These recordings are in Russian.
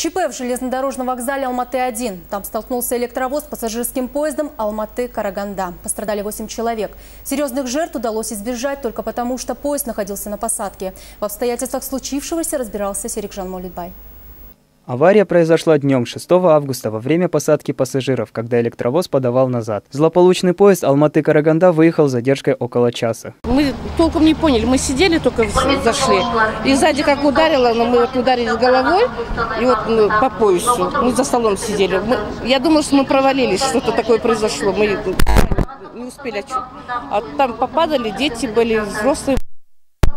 ЧП в железнодорожном вокзале Алматы-1. Там столкнулся электровоз с пассажирским поездом Алматы-Караганда. Пострадали 8 человек. Серьезных жертв удалось избежать только потому, что поезд находился на посадке. В обстоятельствах случившегося разбирался Серикжан Молдыбай. Авария произошла днем 6 августа во время посадки пассажиров, когда электровоз подавал назад. Злополучный поезд Алматы-Караганда выехал с задержкой около часа. Мы толком не поняли, мы сидели, только зашли. И сзади как ударило, но мы вот ударились головой и вот по поясу. Мы за столом сидели. Я думала, что мы провалились, что-то такое произошло. Мы не успели. А там попадали, дети были, взрослые.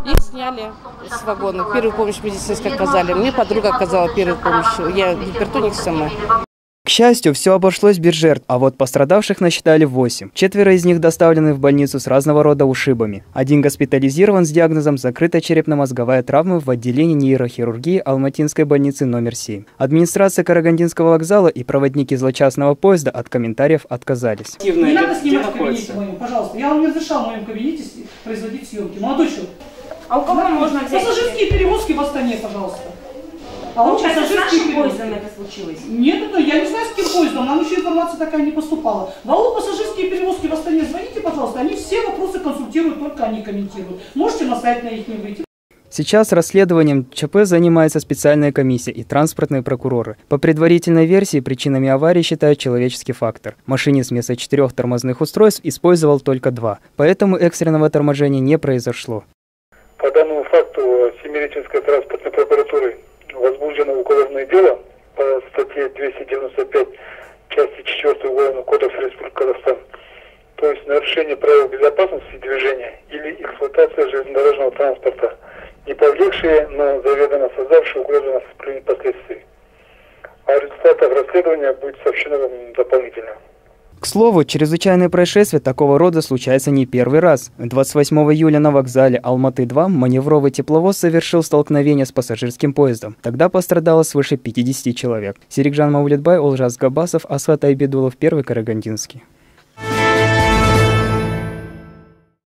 Их сняли с вагона. Первую помощь медицинскую оказали. Мне подруга оказала первую помощь. Я гипертоник сама. К счастью, все обошлось без жертв, а вот пострадавших насчитали 8. Четверо из них доставлены в больницу с разного рода ушибами. Один госпитализирован с диагнозом «закрытая черепно-мозговая травма» в отделении нейрохирургии Алматинской больницы номер 7. Администрация Карагандинского вокзала и проводники злочастного поезда от комментариев отказались. Не надо снимать в кабинете моем, пожалуйста. Я вам не разрешал в моем кабинете производить съемки. Молодой человек. А у кого можно взять? Пассажирские перевозки в Астане, пожалуйста. А у нас с нашим поездом это случилось? Нет, я не знаю, с каким поездом. Нам еще информация такая не поступала. В АО «Пассажирские перевозки» в Астане звоните, пожалуйста. Они все вопросы консультируют, только они комментируют. Можете на сайт на их не выйти. Сейчас расследованием ЧП занимается специальная комиссия и транспортные прокуроры. По предварительной версии, причинами аварии считают человеческий фактор. Машинист вместо 4 тормозных устройств использовал только 2. Поэтому экстренного торможения не произошло. По данному факту Семиреченской транспортной прокуратуры возбуждено уголовное дело по статье 295 части 4 Уголовного кодекса Республики Казахстан, то есть нарушение правил безопасности движения или эксплуатация железнодорожного транспорта, не повлекшие, но заведомо создавшие угрозу на состояние последствий. О результатах расследования будет сообщено вам дополнительно. К слову, чрезвычайные происшествия такого рода случаются не первый раз. 28 июля на вокзале Алматы-2 маневровый тепловоз совершил столкновение с пассажирским поездом. Тогда пострадало свыше 50 человек. Серикжан Молдыбай, Олжас Габасов, Аслан Айбедулов, Первый Карагандинский.